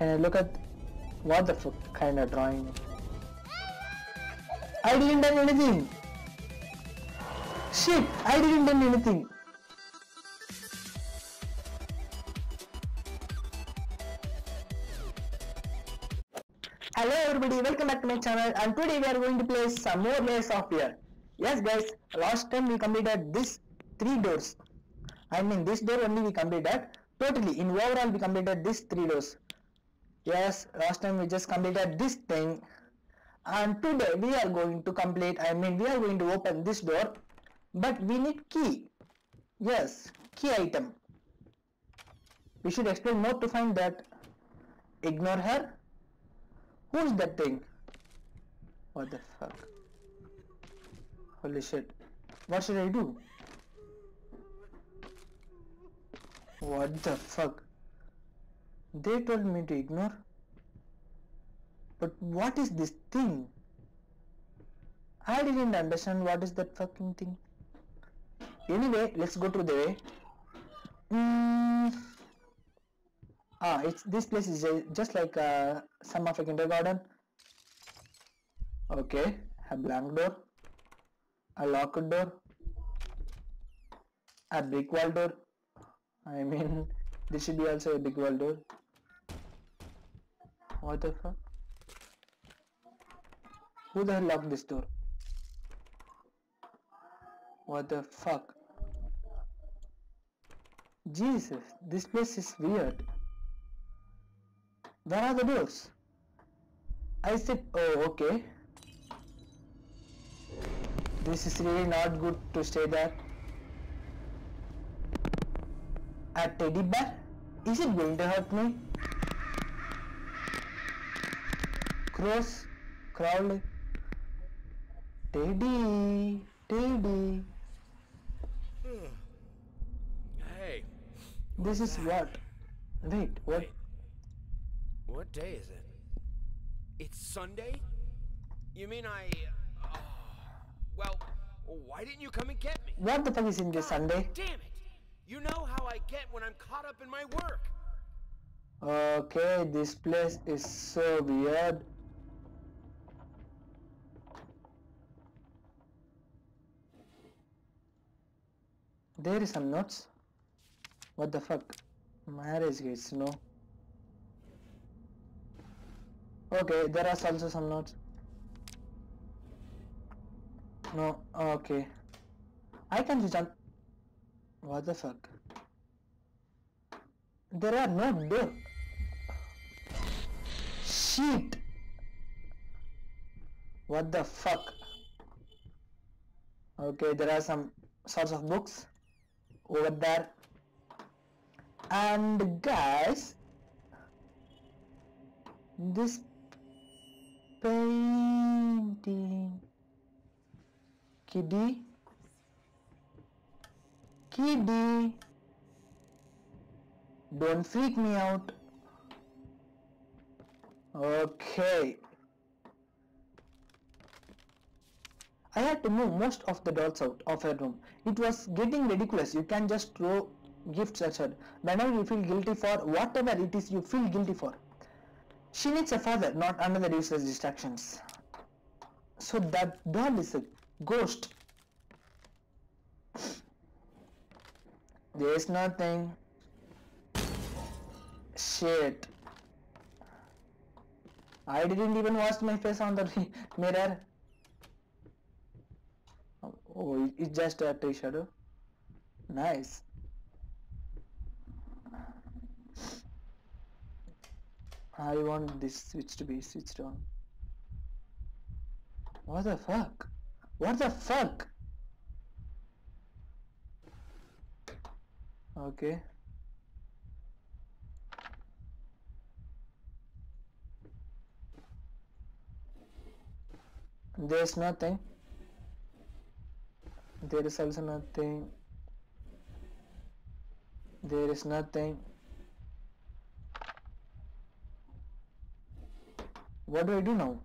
Can I look at what the fuck kind of drawing? I didn't done anything. Shit, I didn't done anything. Hello everybody, welcome back to my channel, and today we are going to play some more Layers of Fear. Yes guys, last time we completed this 3 doors. I mean this door only we completed. Totally, in overall we completed this 3 doors. Yes, last time we just completed this thing. And today we are going to complete, we are going to open this door. But we need key. Yes, key item. We should explain more to find that. Ignore her. Who's that thing? What the fuck? Holy shit. What should I do? What the fuck? They told me to ignore. But what is this thing? I didn't understand what is that fucking thing. Anyway, let's go through the way. It's this place is just like some of a kindergarten. Okay, a blank door, a locked door, a brick wall door. This should be also a big wall door. What the fuck? Who the hell locked this door? What the fuck? Jesus, this place is weird. Where are the doors? I said, oh, okay. This is really not good to stay there. A teddy bear? Is it going to hurt me? Cross, crawl, teddy. Hey. This is what? Wait, what? What day is it? It's Sunday? You mean well, why didn't you come and get me? What the fuck is in this Sunday? Damn it! You know how I get when I'm caught up in my work. Okay, this place is so weird. There is some notes. What the fuck? Marriage gates, no. Okay, there are also some notes. No, okay. I can switch on. What the fuck? There are no doors. Shit! What the fuck? Okay, there are some sorts of books over there. And guys, this painting, Kitty, don't freak me out. Okay. I had to move most of the dolls out of her room. It was getting ridiculous. You can just throw gifts at her whenever you feel guilty for whatever it is you feel guilty for. She needs a father, not another useless distractions. So that doll is a ghost. There's nothing. Shit. I didn't even wash my face on the mirror. Oh, it's just a tree shadow. Nice. I want this switch to be switched on. What the fuck? What the fuck? Okay. There's nothing. There is also nothing. There is nothing. What do I do now?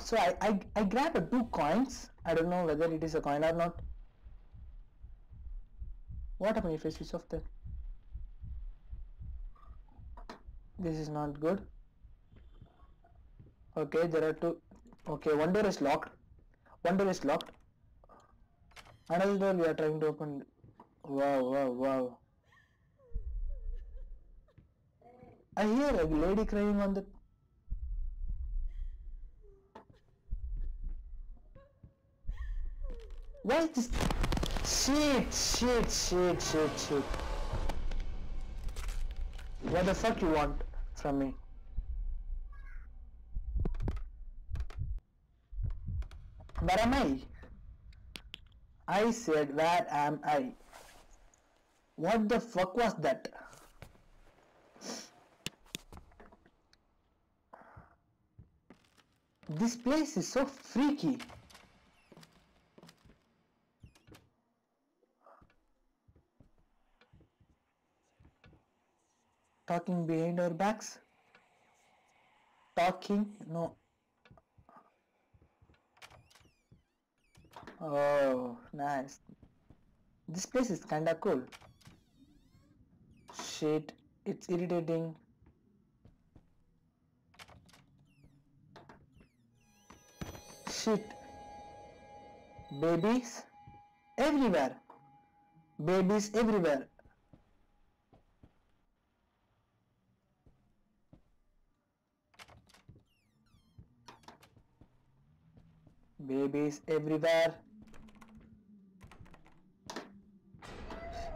So I grabbed 2 coins. I don't know whether it is a coin or not. What happened if I switch off there? This is not good. Okay, there are two. Okay, one door is locked. Another door we are trying to open. Wow, wow, wow. I hear a lady crying on the... Why is this? Shit. What the fuck you want from me? Where am I? I said, where am I? What the fuck was that? This place is so freaky. Talking behind our backs. No. Oh, nice. This place is kinda cool. Shit, it's irritating. Shit. Babies everywhere.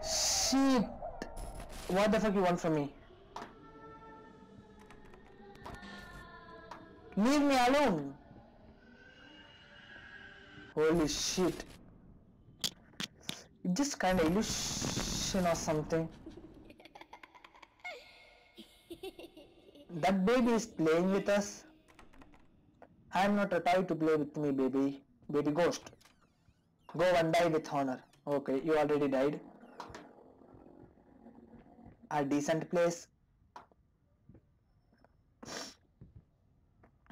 Shit! What the fuck you want from me? Leave me alone! Holy shit! It's just kinda illusion or something. That baby is playing with us. I'm not a toy to play with me, baby. Baby ghost. Go and die with honor. Okay, you already died. A decent place.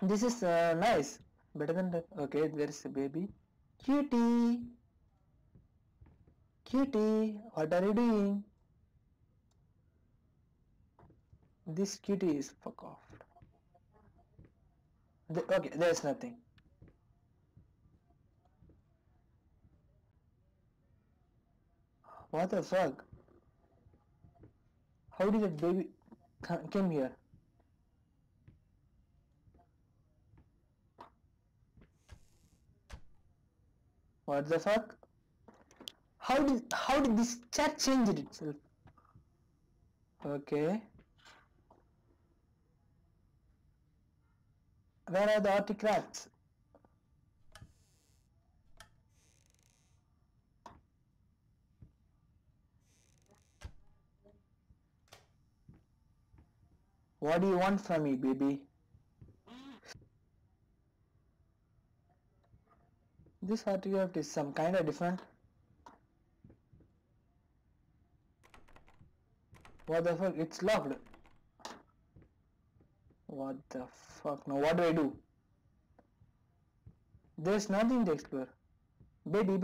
This is nice. Better than that. Okay, there's a baby. Cutie. Cutie, what are you doing? This cutie is fuck off. Okay, there's nothing. What the fuck? How did that baby come here? What the fuck? How did this chat change itself? Okay. Where are the artifacts? What do you want from me, baby? This artifact is some kind of different. What the fuck? It's locked. What the fuck? Now what do I do? There's nothing to explore. Baby,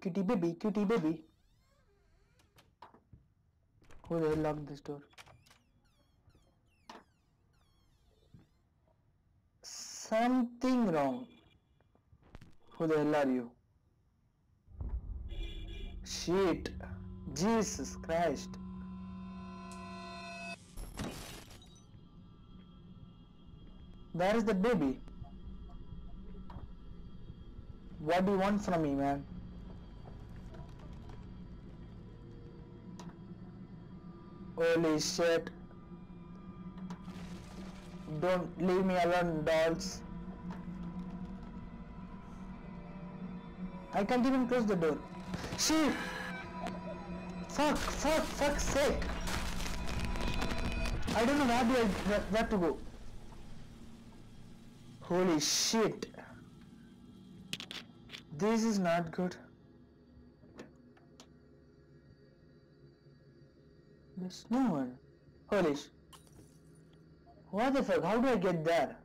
cutie baby. Who the hell locked this door? Something wrong. Who the hell are you? Shit. Jesus Christ. Where is the baby? What do you want from me, man? Holy shit. Don't leave me alone, dolls. I can't even close the door. Shit! Fuck's sake! I don't know where to go. Holy shit. This is not good. There's no one. Holy shit. What the fuck? How do I get there?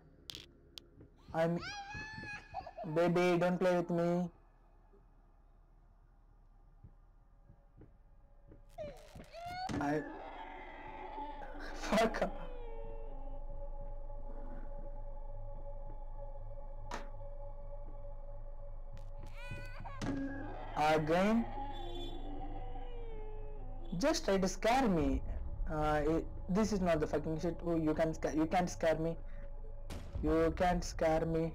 Baby, don't play with me. Fuck. again. Just try to scare me. This is not the fucking shit. Oh, you can't scare me. You can't scare me.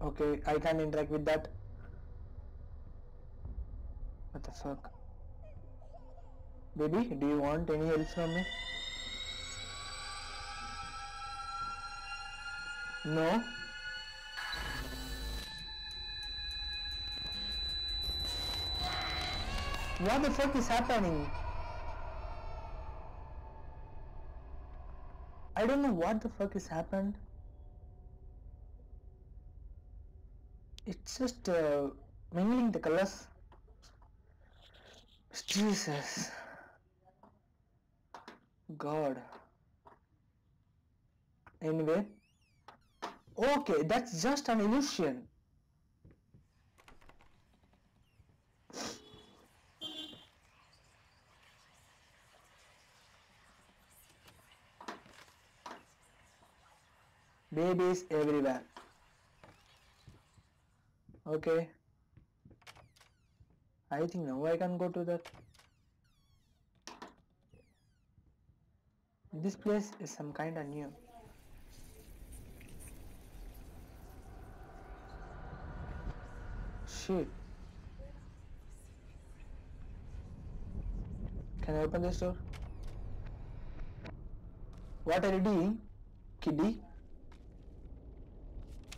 Okay, I can't interact with that. What the fuck? Baby, do you want any help from me? No? What the fuck is happening? I don't know what the fuck has happened. It's just mingling the colors. Jesus. God. Anyway. Okay, that's just an illusion. Babies everywhere. Okay. I think now I can go to that. This place is some kind of new. Shit. Can I open this door? What are you doing, kiddie?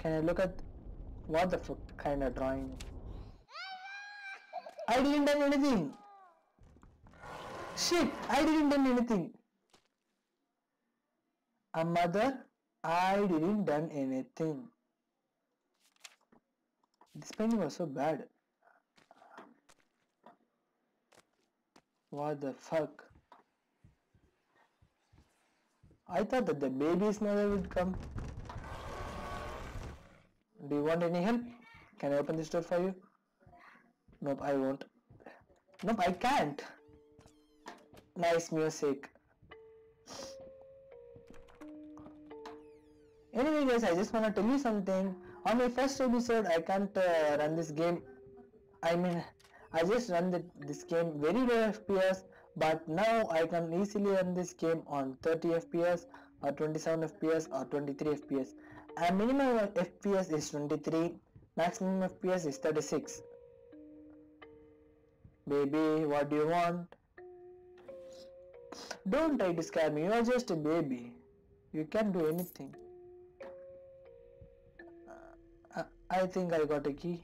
Can I look at what the fuck kind of drawing? I didn't do anything. Shit, I didn't do anything. A mother, I didn't done anything. This painting was so bad. What the fuck? I thought that the baby's mother would come. Do you want any help? Can I open this door for you? Nope, I won't. Nope, I can't. Nice music. Anyway guys, I just wanna tell you something. On my first episode, I can't run this game. I mean, I just run this game very low FPS, but now I can easily run this game on 30 FPS or 27 FPS or 23 FPS. A minimum of FPS is 23, maximum FPS is 36. Baby, what do you want? Don't try to scare me, you are just a baby. You can't do anything. I think I got a key.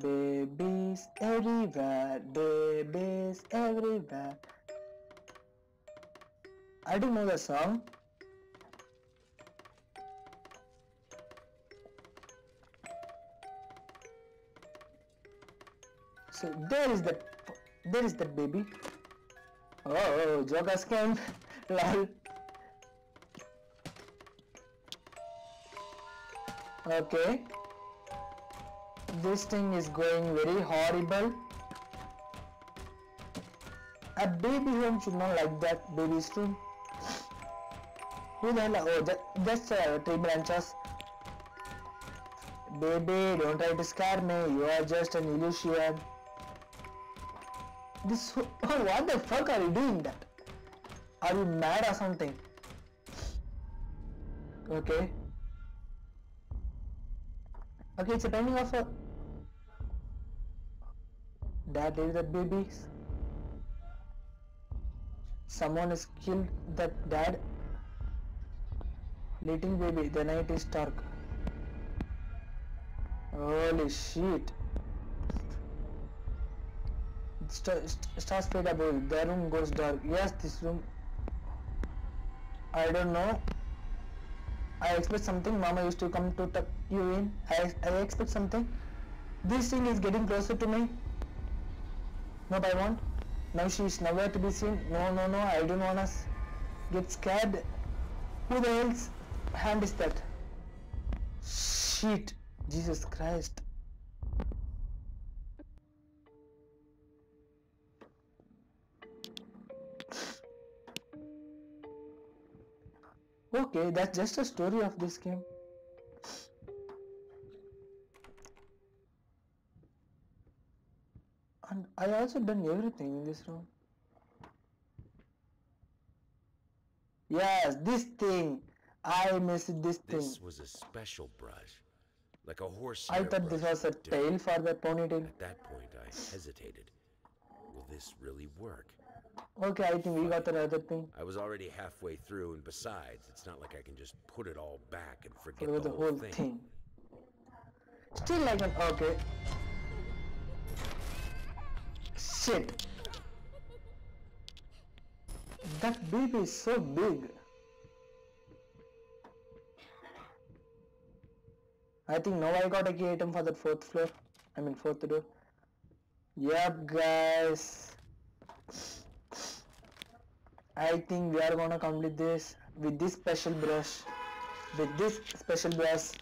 Babies everywhere, babies everywhere. I don't know the song. So there is that baby. Oh, Joker's camp. Lol. Okay. This thing is going very horrible. A baby room should not like that baby's room. Who the hell? Oh, that's tree branches. Baby, don't try to scare me. You are just an illusion. This. Oh, what the fuck are you doing that? Are you mad or something? Okay. Okay, it's a painting of a dad leave that babies. Someone has killed that dad. Little baby, the night is dark. Holy shit. Stars fade above, the room goes dark. Yes, this room. I don't know. I expect something. Mama used to come to tuck you in. I expect something. This thing is getting closer to me. Nope, I won't. Now she is nowhere to be seen. No, I don't want us. Get scared. Who the hell's hand is that? Shit. Jesus Christ. Okay, that's just a story of this game. And I also done everything in this room. Yes, this thing. I missed this thing. This was a special brush. Like a horse. I thought this was a tail for the ponytail. At that point, I hesitated. Will this really work? Okay, I think we got another thing. I was already halfway through, and besides, it's not like I can just put it all back and forget the whole thing. Still like an okay. Shit. That baby is so big. I think now I got a key item for that fourth floor. I mean fourth door. Yep, guys. I think we are gonna complete this with this special brush. With this special brush.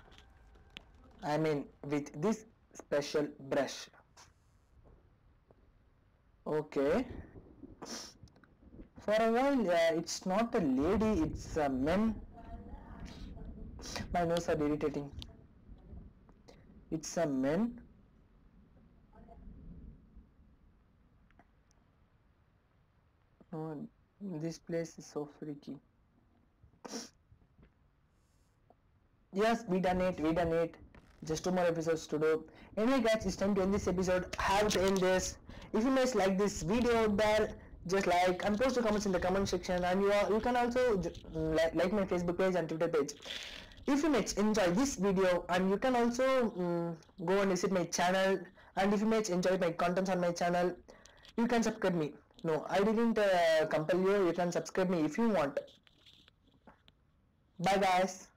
Okay. For a while, it's not a lady, it's a man. My nose are irritating. It's a man. Oh, this place is so freaky. Yes, we done it. Just 2 more episodes to do. Anyway guys, it's time to end this episode. Have to end this. If you guys like this video there, just like and post your comments in the comment section, and you can also like my Facebook page and Twitter page. If you guys enjoy this video, and you can also go and visit my channel, and if you guys enjoy my contents on my channel, you can subscribe me. No, I didn't compel you, you can subscribe me if you want. Bye guys.